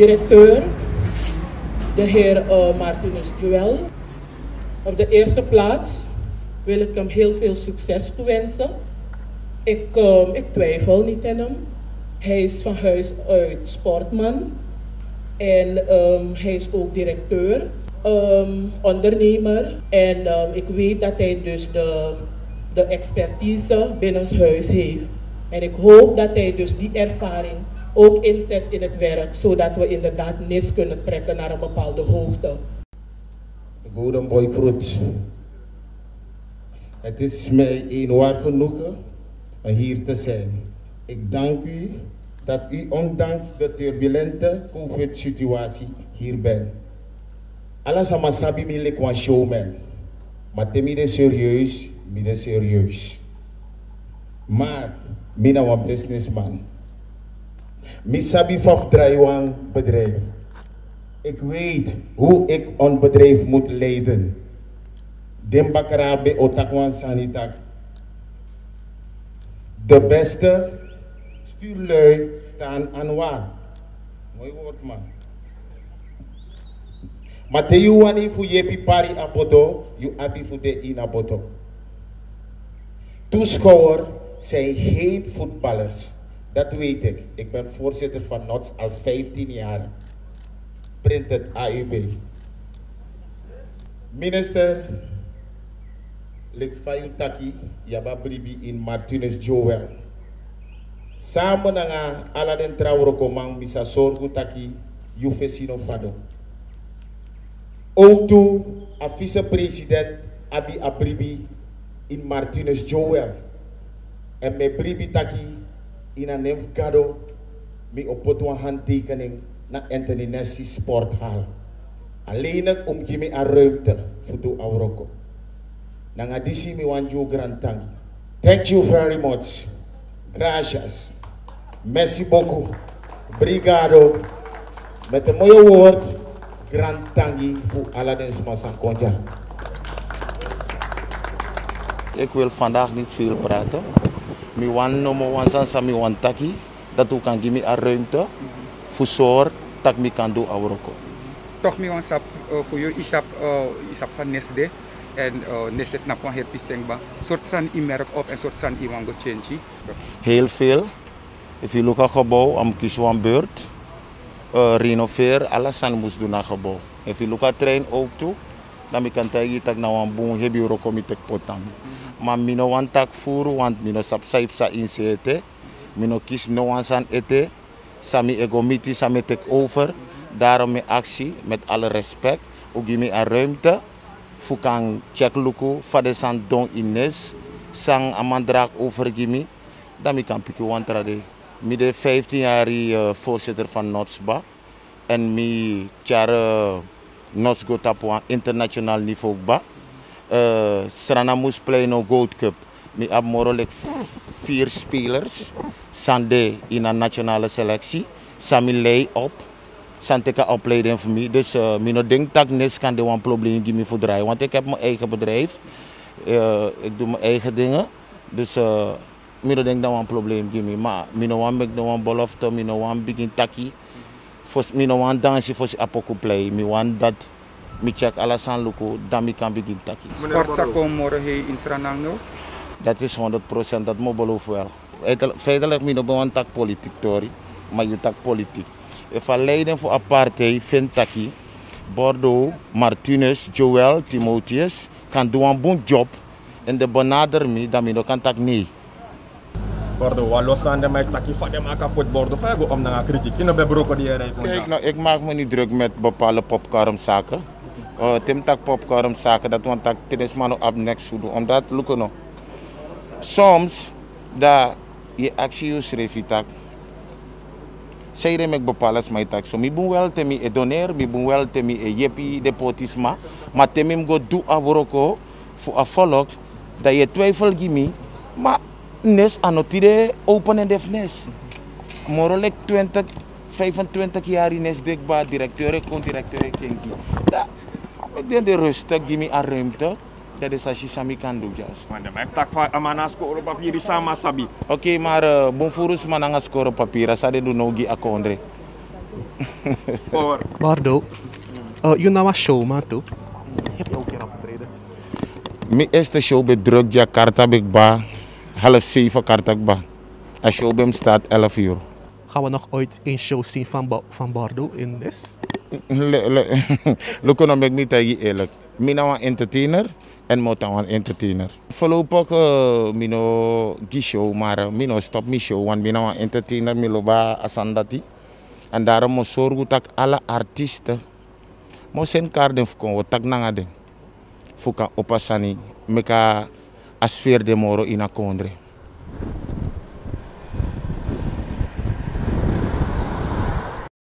directeur, de heer Martinus Bordo. Op de eerste plaats wil ik hem heel veel succes toewensen. Ik twijfel niet aan hem. Hij is van huis uit sportman en hij is ook directeur, ondernemer. En ik weet dat hij dus de expertise binnenshuis heeft. En ik hoop dat hij dus die ervaring ook inzet in het werk, zodat we inderdaad Nes kunnen trekken naar een bepaalde hoogte. Bodemboykroet, het is mij een waar genoegen om hier te zijn. Ik dank u dat u ondanks de turbulente COVID-situatie hier bent. Alles aan Masabi Milik was showman, maar temide serieus, mide serieus. Maar mina was businessman. Misabi vocht draaiwang bedrijf. Ik weet hoe ik een bedrijf moet leiden. Dembakarabe otakwan sanitak. De beste stuurlui staan aan waar. Mooi woord man. Mateuwani fu yepi pari aboto, you abi fu de in aboto. Toeschouwer zijn geen voetballers. Dat weet ik. Ik ben voorzitter van NOTS al 15 jaar. Print het AUB. Minister, Lek Fayutaki, Yababribi in Martinus Joel. Samen nanga Aladen Traorkomang misa sorgutaki Yufesino Fado. Ook toe a vice-president Abi Abribi in Martinus Joel. En me Bribi taki in een nevkado mi opotwa handtekening na Anthony Nesty Sporthal. Alleenlijk omgeme a ruimte voor de Auroko. Nangadisi mi wanjo grantangi. Thank you very much. Gracias. Merci beaucoup. Brigado. Met een mooie woord. Grantangi voor Aladens Masankonja. Ik wil vandaag niet veel praten. Ik wil dat u kan geven ruimte voor zorg dat ik kan doen. Toch wil ik voor jou iets van Nesde en Nesde na kan het bestengba. Soort van iemand op en soort van iemand change. Heel veel. Als je lokale gebouw am kiezen beurt, renoveer alles zijn moest doen naar gebouw. Als je lokale trein ook toe, dan kan je dat naar een boom hebben eurocomité potam. Maar ik wil niet voeren, want ik wil niet in zee eten. Ik wil kies niet aan eten. Sami egomiti, sami take over. Daarom mijn actie, met alle respect. Ik geef me een ruimte. Ik kan checken voor de zandong in Nes. Sang amandraak overgeven. Dan kan ik wantelen. Ik ben 15 jaar voorzitter van NOTSBA. En ik ben NOTSGOT op internationaal niveau. Strana moest play no Gold Cup. Ik heb morelijk 4 spelers. Sande in een nationale selectie. Sami lei op. Santeka opleiding voor mij. Dus ik denk dat Nes kan de een probleem geven voor draaien. Want ik heb mijn eigen bedrijf. Ik doe mijn eigen dingen. Dus ik denk dat een probleem geven. Maar ik wil een belofte. Ik wil een begin taki. Ik wil een dansje voor Apoko play. Ik wil dat. Ik check alles aan Luko, dan ik kan beginnen. Sportza komen morgen in Suriname? Dat is 100%, dat moet beloof wel. Feitelijk ben ik een tak politiek, maar je tak politiek. If I leiden voor apartheid vind ik Bordo, Martinez, Joel, Timotheus kan doen een bon job en de benader me, dan ik kan tak niet. Bordo, wat aan de meid taki van de kapot Bordo, van je om naar kritiek. Kijk, nou, ik maak me niet druk met bepaalde popcornzaken. Tim tak popcorn zaken dat want tak tennis man op next to do omdat lukken no. Soms dat je actie us revitak. Zij de mek bepalas mij tak. So mi bun wel temi e doner, mi bun wel temi e yepi depotisma, maar temi mgo do avoroko voor a volk dat je twijfel gimme, maar Nes anotide open en defnes. Morolek 20 25 jaar in Nes dekba directeur kon directeur kenki. Da ik denk de rustig, geef me een ruimte. Dat is als je samen kan doen. Maar ik heb een score papier samen. Oké, maar bonvoerus, maar een score papier. Dat is een score papier. Bordo, je naam was showman toe. Heb je ook een keer opgetreden? Mijn eerste show bij Druk Jakarta ik ba, 6:30 Kartakba. De show bij hem staat 11 uur. Gaan we nog ooit een show zien van Bordo in this? Look, ik niet eerlijk. Ik ben een entertainer en moet een entertainer. Voorlopig mino die show, maar mino stop mijn show, want ik ben een entertainer, miloba asandati. En daarom moet zorgen dat alle artiesten zijn kaarten verkopen, dat nanga den, voor kan oppassen, meka asfeer de moro in a kondre.